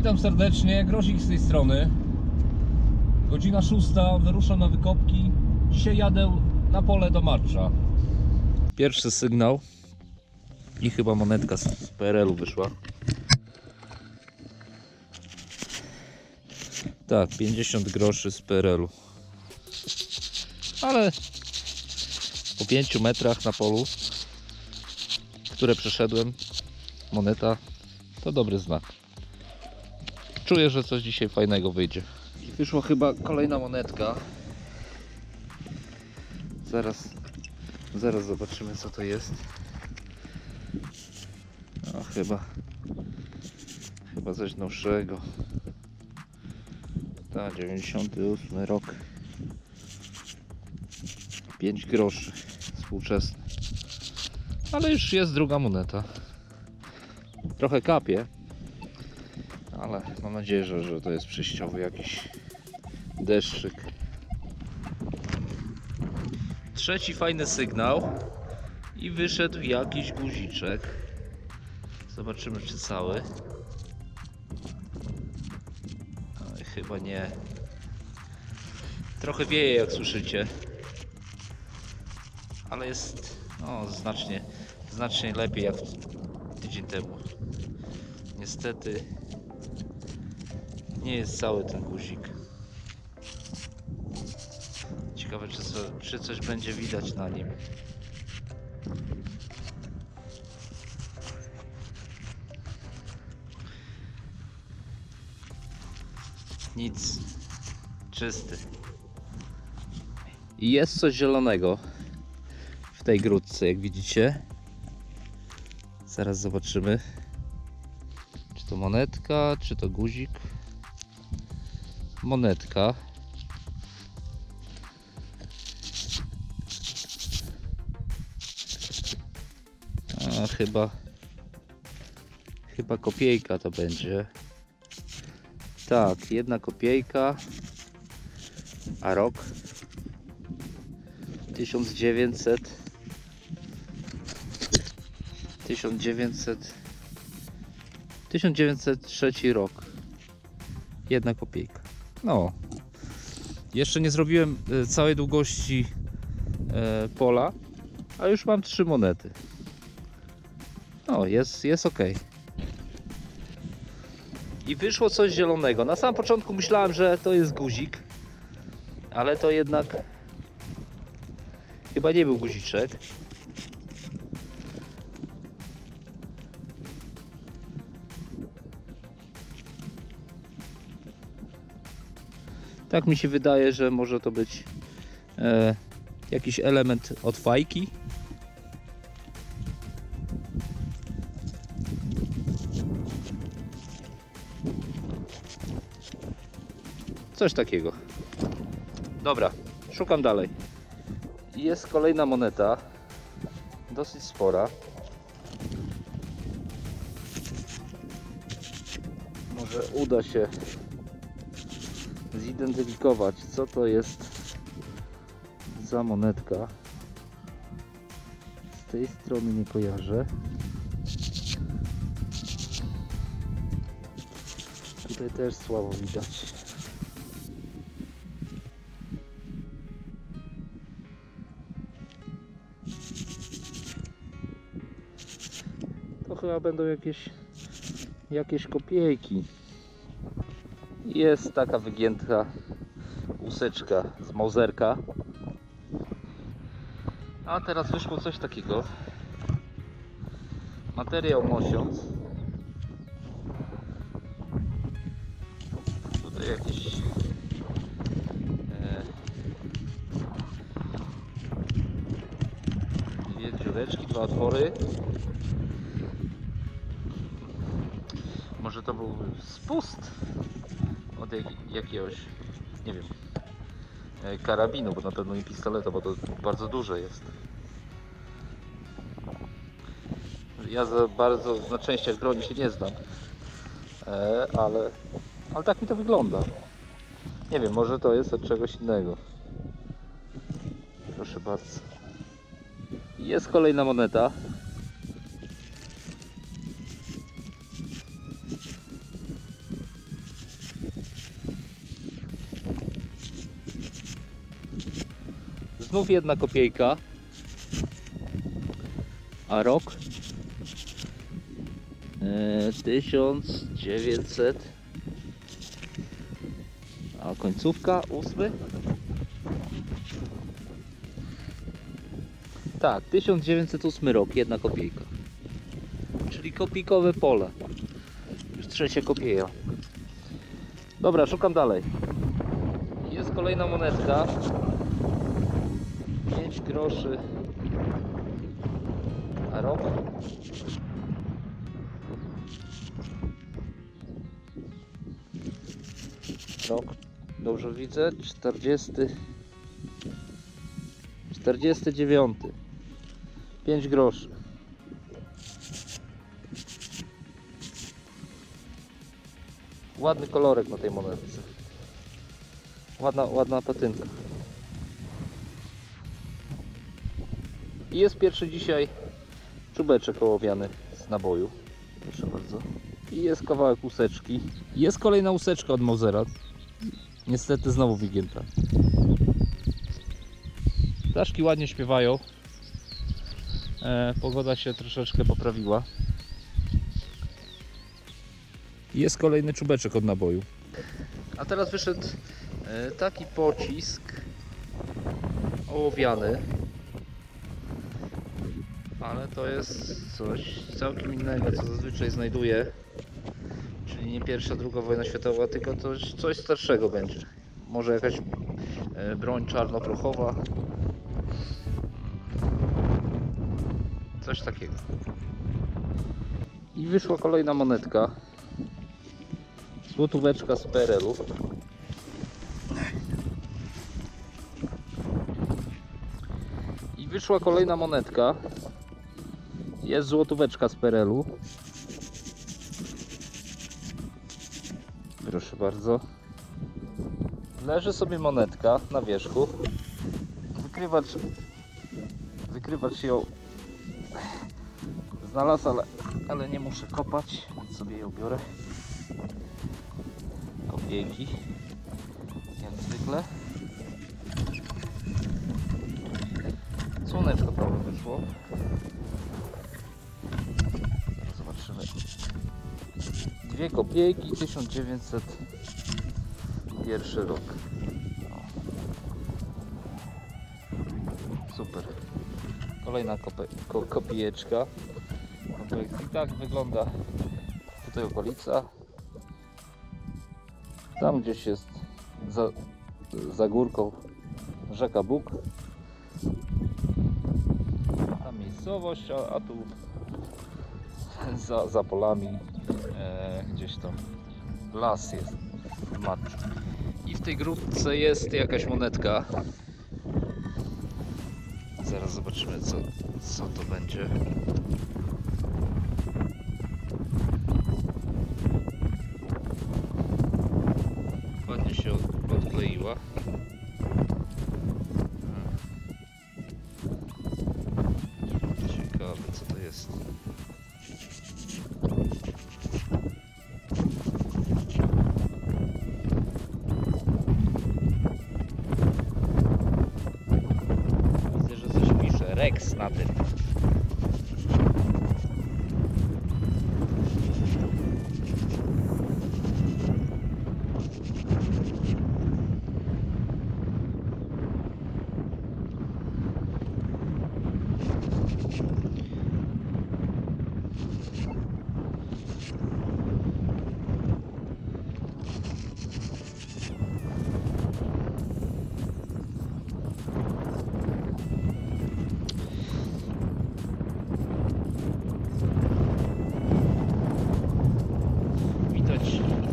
Witam serdecznie, Grosik z tej strony. Godzina 6, wyruszam na wykopki. Dzisiaj jadę na pole do Matcza. Pierwszy sygnał. I chyba monetka z PRL-u wyszła. Tak, 50 groszy z PRL-u. Ale po 5 metrach na polu, które przeszedłem, moneta to dobry znak. Czuję, że coś dzisiaj fajnego wyjdzie. I wyszła chyba kolejna monetka. Zaraz zobaczymy, co to jest. No, chyba coś nowszego. Tak, 98 rok. 5 groszy współczesny. Ale już jest druga moneta. Trochę kapie. Ale mam nadzieję, że to jest przejściowy jakiś deszczyk. Trzeci fajny sygnał. I wyszedł jakiś guziczek. Zobaczymy, czy cały. Oj, chyba nie. Trochę wieje, jak słyszycie. Ale jest no, znacznie lepiej jak tydzień temu. Niestety nie jest cały ten guzik. Ciekawe, czy coś będzie widać na nim. Nic. Czysty. Jest coś zielonego w tej grudce, jak widzicie. Zaraz zobaczymy, czy to monetka, czy to guzik. Monetka. A, chyba kopiejka to będzie. Tak, jedna kopiejka. A rok 1903 rok. Jedna kopiejka. No, jeszcze nie zrobiłem całej długości pola, a już mam 3 monety. No, jest ok. I wyszło coś zielonego. Na samym początku myślałem, że to jest guzik, ale to jednak chyba nie był guziczek. Tak mi się wydaje, że może to być jakiś element od fajki. Coś takiego. Dobra, szukam dalej. Jest kolejna moneta. Dosyć spora. Może uda się zidentyfikować, co to jest za monetka. Z tej strony nie kojarzę. Tutaj też słabo widać. To chyba będą jakieś kopiejki. Jest taka wygięta łuseczka z mauzerka. A teraz wyszło coś takiego. Materiał mosiąc. Tutaj jakieś dwie dziureczki, 2 otwory. Może to był spust od jakiegoś, nie wiem, karabinu, bo na pewno nie pistoleta, bo to bardzo duże jest. Ja na częściach broni się nie znam, ale tak mi to wygląda. Nie wiem, może to jest od czegoś innego. Proszę bardzo. Jest kolejna moneta. znów jedna kopiejka, a rok 1900, a końcówka 8. Tak, 1908 rok, jedna kopiejka. Czyli kopijkowe pole. Już trzecia kopieja. Dobra, szukam dalej. Jest kolejna monetka. 5 groszy. A rok? Rok, dobrze widzę, 49. 5 groszy. Ładny kolorek na tej monetce. Ładna patynka. I jest pierwszy dzisiaj czubeczek ołowiany z naboju. Proszę bardzo. I jest kawałek łuseczki. Jest kolejna łuseczka od Mausera. Niestety znowu wygięta. Ptaszki ładnie śpiewają. Pogoda się troszeczkę poprawiła. Jest kolejny czubeczek od naboju. A teraz wyszedł taki pocisk ołowiany. Ale to jest coś całkiem innego, co zazwyczaj znajduję. Czyli nie pierwsza, druga wojna światowa, tylko coś starszego będzie. Może jakaś broń czarnoprochowa. Coś takiego. I wyszła kolejna monetka. Złotóweczka z PRL-u. I wyszła kolejna monetka. Jest złotóweczka z PRL-u. Proszę bardzo. Leży sobie monetka na wierzchu. Wykrywacz ją znalazł, ale nie muszę kopać. Sobie ją biorę. Kopiejki. Jak zwykle. Słoneczko prawie wyszło. Zobaczymy. Dwie kopiejki, 1901 rok. Super. Kolejna kopijeczka. No i tak wygląda tutaj okolica. Tam gdzieś jest za górką rzeka Buk. Tam miejscowość, a tu za polami gdzieś tam las jest w Matczy. I w tej grupce jest jakaś monetka. Zaraz zobaczymy co to będzie. Ładnie się odkleiła. Ciekawe co to jest. Widzę, że coś pisze. Rex na tym.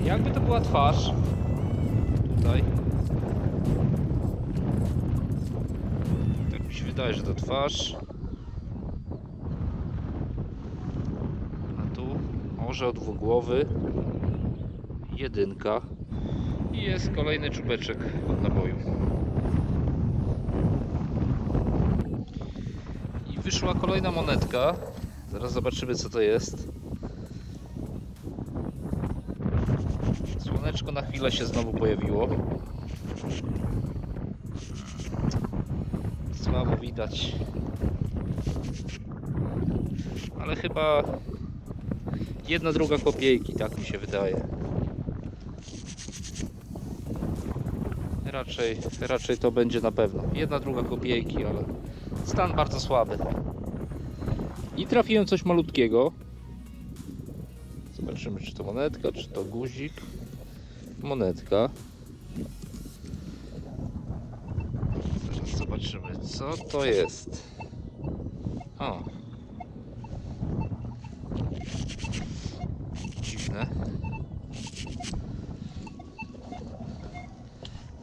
Jakby to była twarz, tutaj, tak mi się wydaje, że to twarz, a tu orzeł dwugłowy, jedynka i jest kolejny czubeczek od naboju. I wyszła kolejna monetka, zaraz zobaczymy co to jest. Słoneczko na chwilę się znowu pojawiło. słabo widać. Ale chyba jedna druga kopiejki, tak mi się wydaje. Raczej to będzie na pewno. Jedna druga kopiejki, ale stan bardzo słaby. I trafiłem coś malutkiego. Zobaczymy, czy to monetka, czy to guzik. Monetka. Teraz zobaczymy, co to jest. O. Dziwne.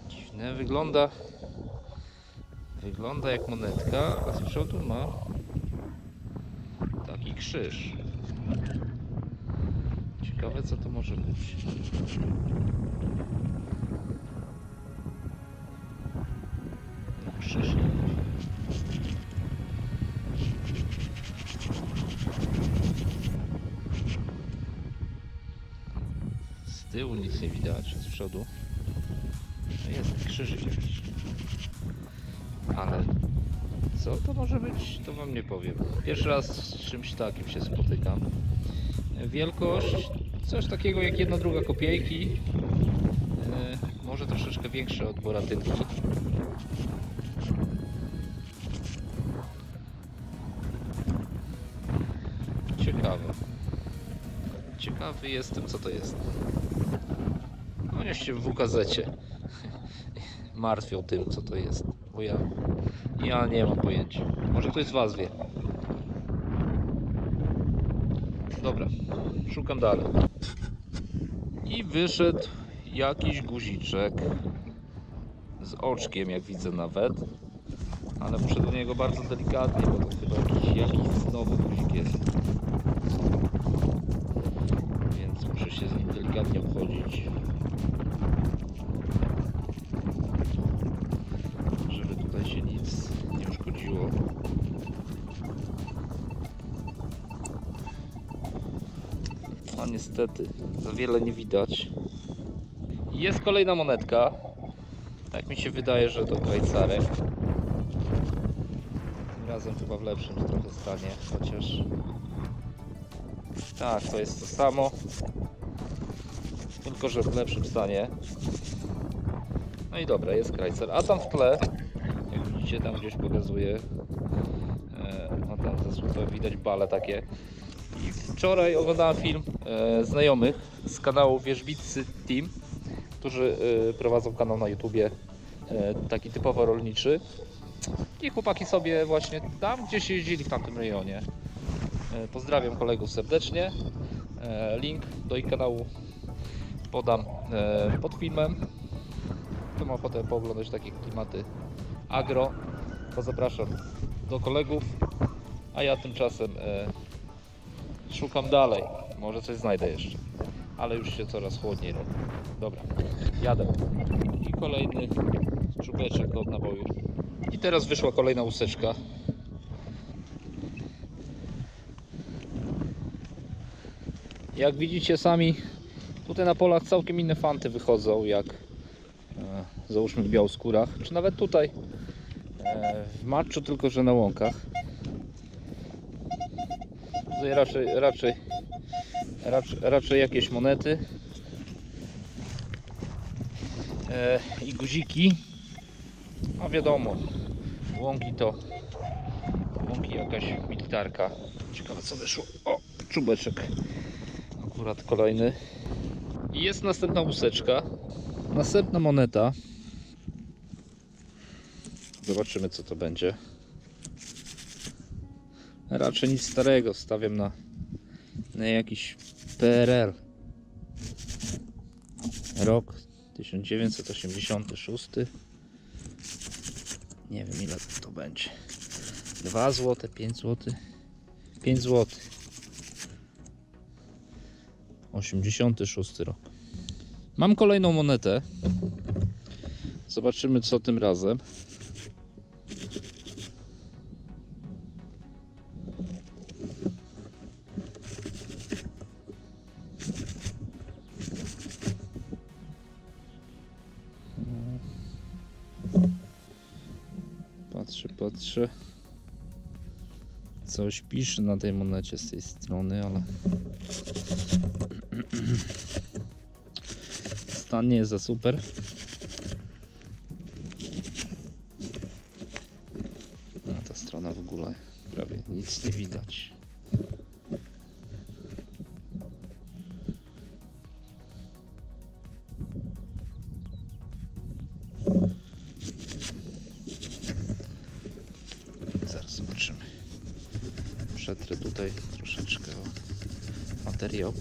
Dziwne. Wygląda jak monetka, a z przodu ma taki krzyż. Ciekawe, co to może być. Krzyż. Z tyłu nic nie widać, z przodu. Jest krzyżyk jakiś. Ale co to może być, to wam nie powiem. Pierwszy raz z czymś takim się spotykam. Wielkość coś takiego jak jedna druga kopiejki, może troszeczkę większe od boratynki. Ciekawy jestem, co to jest. No jeszcze w WKZ-cie martwią tym, co to jest, bo ja nie mam pojęcia. Może ktoś z was wie. Dobra, szukam dalej. I wyszedł jakiś guziczek z oczkiem, jak widzę nawet. Ale muszę do niego bardzo delikatnie, bo to chyba jakiś znowu guzik jest. Więc muszę się z nim delikatnie obchodzić. Żeby tutaj się nic nie uszkodziło. A niestety za wiele nie widać. Jest kolejna monetka. Tak mi się wydaje, że to krajcarek. Tym razem chyba w lepszym trochę stanie, chociaż... Tak, to jest to samo. Tylko że w lepszym stanie. No i dobra, jest krajcer. A tam w tle, jak widzicie, tam gdzieś pokazuje. A tam ze słupem widać bale takie. I wczoraj oglądałem film znajomych z kanału Wierzbicy Team, którzy prowadzą kanał na YouTubie taki typowo rolniczy. I chłopaki sobie właśnie tam gdzieś jeździli w tamtym rejonie. Pozdrawiam kolegów serdecznie. Link do ich kanału podam pod filmem. Kto ma ochotę pooglądać takie klimaty agro, to zapraszam do kolegów. A ja tymczasem szukam dalej. Może coś znajdę jeszcze. Ale już się coraz chłodniej robi. Dobra, jadę. I kolejny czubeczek od naboju. I teraz wyszła kolejna łuseczka. Jak widzicie sami, tutaj na polach całkiem inne fanty wychodzą, jak załóżmy w Białoskórach, czy nawet tutaj w Matczu, tylko że na łąkach. Tutaj raczej jakieś monety i guziki, a wiadomo, łąki to jakaś militarka. Ciekawe, co wyszło. O, czubeczek. Akurat kolejny. I jest następna łuseczka. Następna moneta. Zobaczymy, co to będzie. Raczej nic starego. Stawiam na jakiś PRL. Rok 1986. Nie wiem, ile to będzie. 2 zł, 5 zł. 5 zł. 86 rok. Mam kolejną monetę. Zobaczymy, co tym razem. Patrzę patrzę, coś pisze na tej monecie z tej strony, ale stan nie jest za super. Na ta strona w ogóle prawie nic nie widać. Przetrę tutaj troszeczkę materiał.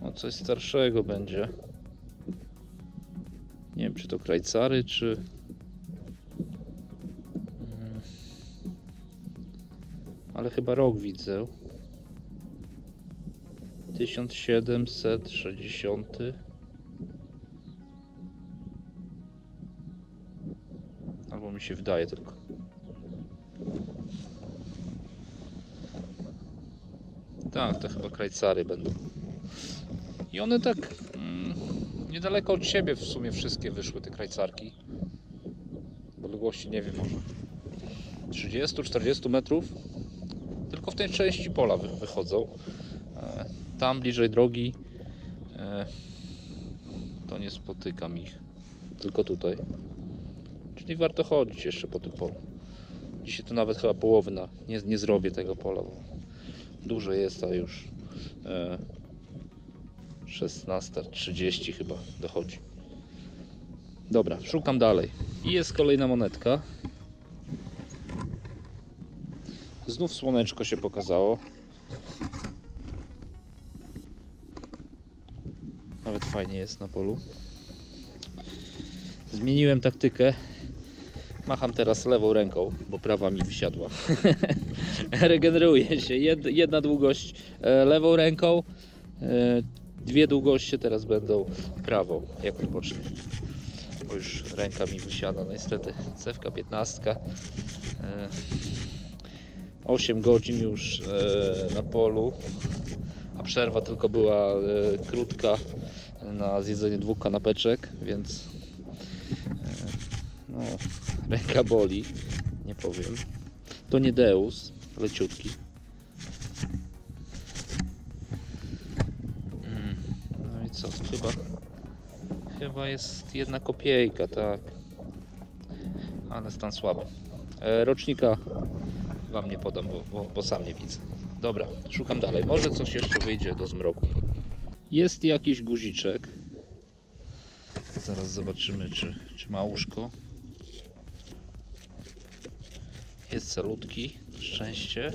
O, coś starszego będzie. Nie wiem, czy to krajcary, czy... Ale chyba rok widzę. 1760. Albo mi się wydaje tylko. Tak, to chyba krajcary będą. I one tak niedaleko od siebie w sumie wszystkie wyszły, te krajcarki. W odległości, nie wiem, może 30-40 metrów. Tylko w tej części pola wychodzą. Tam bliżej drogi to nie spotykam ich, tylko tutaj. Czyli warto chodzić jeszcze po tym polu. Dzisiaj to nawet chyba połowy nie zrobię tego pola, bo duże jest, a już 16:30 chyba dochodzi. Dobra, szukam dalej. I jest kolejna monetka. Znów słoneczko się pokazało. Nawet fajnie jest na polu. Zmieniłem taktykę. Macham teraz lewą ręką, bo prawa mi wysiadła. Regeneruję się. Jedna długość lewą ręką, dwie długości teraz będą prawą, jak odpocznę. Bo już ręka mi wysiada, niestety. Cewka 15. 8 godzin już na polu. A przerwa tylko była krótka na zjedzenie 2 kanapeczek, więc no, ręka boli, nie powiem. To nie Deus, leciutki. No i co, chyba jest jedna kopiejka, tak. Ale stan słaby. Rocznika wam nie podam, bo sam nie widzę. Dobra, szukam dalej. Może coś jeszcze wyjdzie do zmroku. Jest jakiś guziczek. Zaraz zobaczymy, czy ma łóżko. Jest salutki, szczęście.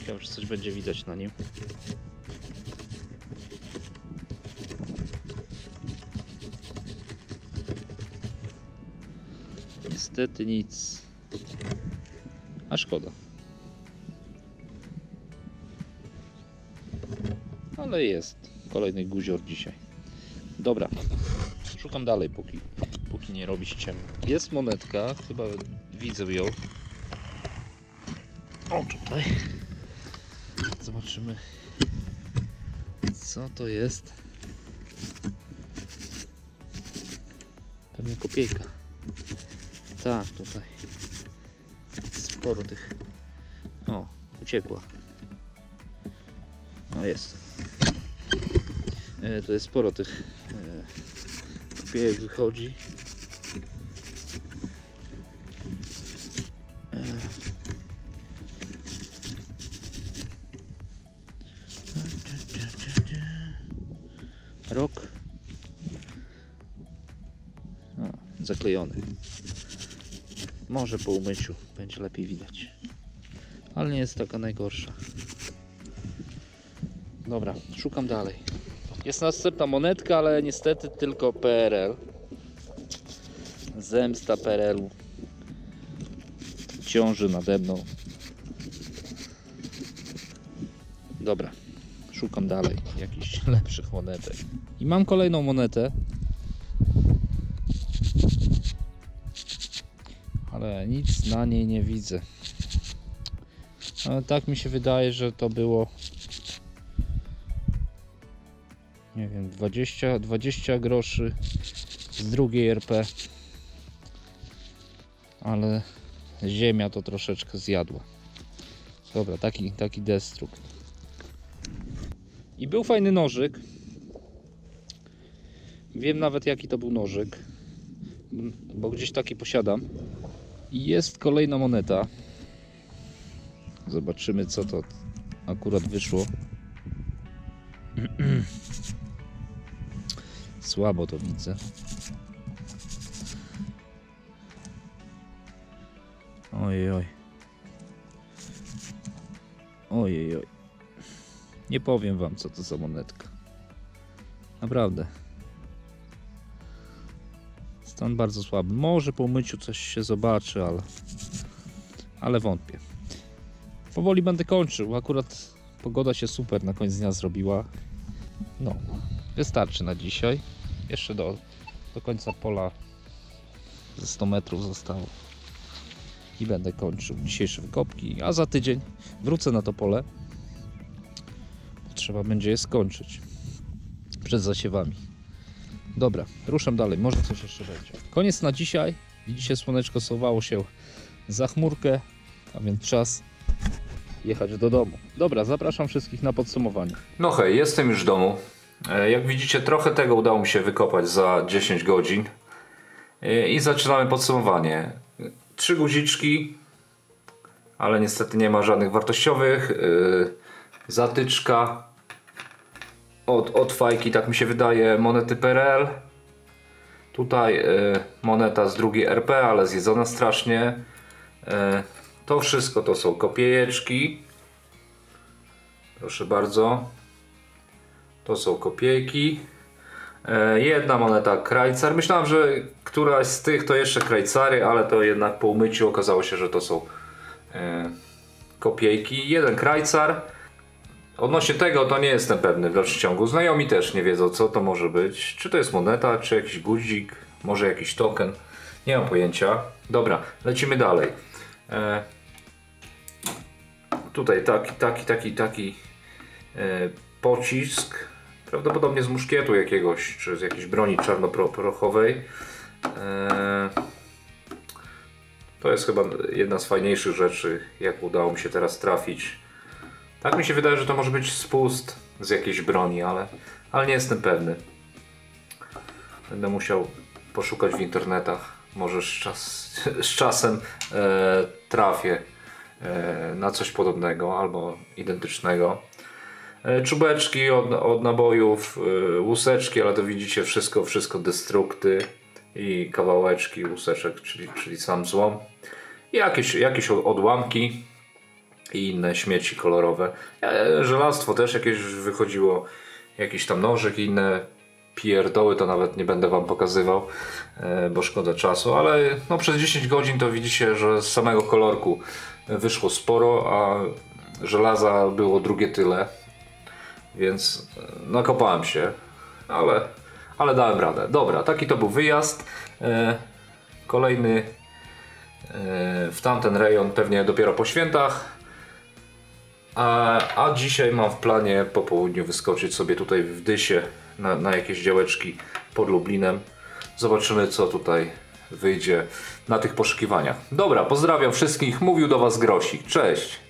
Ciekawe, czy coś będzie widać na nim. Niestety nic. A szkoda. Ale jest kolejny guzior dzisiaj. Dobra. Szukam dalej, póki nie robi się ciemno. Jest monetka. Chyba widzę ją. O, tutaj. Zobaczymy, co to jest. Pewnie kopiejka. Tak, tutaj sporo tych. O, uciekła. No jest. To jest sporo tych kopiejek wychodzi. Rok. O, zaklejony. Może po umyciu będzie lepiej widać. Ale nie jest taka najgorsza. Dobra, szukam dalej. Jest następna monetka, ale niestety tylko PRL. Zemsta PRL-u ciąży nade mną. Dobra, szukam dalej jakichś lepszych monetek. I mam kolejną monetę. Ale nic na niej nie widzę. Ale tak mi się wydaje, że to było... Nie wiem, 20 groszy z drugiej RP. Ale ziemia to troszeczkę zjadła. Dobra, taki destrukt. I był fajny nożyk. Wiem nawet jaki to był nożyk, bo gdzieś taki posiadam. I jest kolejna moneta. Zobaczymy co to akurat wyszło. Słabo to widzę. Ojej. Ojej. Nie powiem wam co to za monetka. Naprawdę. Stan bardzo słaby. Może po umyciu coś się zobaczy, ale wątpię. Powoli będę kończył. Akurat pogoda się super na koniec dnia zrobiła. No, wystarczy na dzisiaj. Jeszcze do końca pola ze 100 metrów zostało. I będę kończył dzisiejsze wykopki. A za tydzień wrócę na to pole. Trzeba będzie je skończyć przed zasiewami. Dobra, ruszam dalej, może coś jeszcze będzie. Koniec na dzisiaj. Widzicie, słoneczko schowało się za chmurkę, a więc czas jechać do domu. Dobra, zapraszam wszystkich na podsumowanie. No hej, jestem już w domu. Jak widzicie, trochę tego udało mi się wykopać za 10 godzin. I zaczynamy podsumowanie. 3 guziczki, ale niestety nie ma żadnych wartościowych. Zatyczka od fajki, tak mi się wydaje, monety PRL. Tutaj moneta z drugiej RP, ale zjedzona strasznie. To wszystko to są kopiejeczki. Proszę bardzo. To są kopiejki. Jedna moneta krajcar. Myślałem, że któraś z tych to jeszcze krajcary, ale to jednak po umyciu okazało się, że to są kopiejki. Jeden krajcar. Odnośnie tego to nie jestem pewny w dalszym ciągu. Znajomi też nie wiedzą co to może być. Czy to jest moneta, czy jakiś guzik, może jakiś token. Nie mam pojęcia. Dobra, lecimy dalej. Tutaj taki pocisk. Prawdopodobnie z muszkietu jakiegoś, czy z jakiejś broni czarnoprochowej. To jest chyba jedna z fajniejszych rzeczy, jak udało mi się teraz trafić. Tak mi się wydaje, że to może być spust z jakiejś broni, ale nie jestem pewny. Będę musiał poszukać w internetach. Może z czasem trafię na coś podobnego albo identycznego. Czubeczki od nabojów, łuseczki, ale to widzicie wszystko destrukty i kawałeczki łuseczek, czyli sam złom. I jakieś odłamki. I inne śmieci kolorowe. Żelastwo też jakieś wychodziło, jakiś tam nożyk i inne pierdoły, to nawet nie będę wam pokazywał, bo szkoda czasu, ale no przez 10 godzin to widzicie, że z samego kolorku wyszło sporo, a żelaza było drugie tyle, więc nakopałem się, ale dałem radę. Dobra, taki to był wyjazd. Kolejny w tamten rejon pewnie dopiero po świętach. A dzisiaj mam w planie po południu wyskoczyć sobie tutaj w Dysie na jakieś działeczki pod Lublinem. Zobaczymy co tutaj wyjdzie na tych poszukiwaniach. Dobra, pozdrawiam wszystkich. Mówił do was Grosik. Cześć!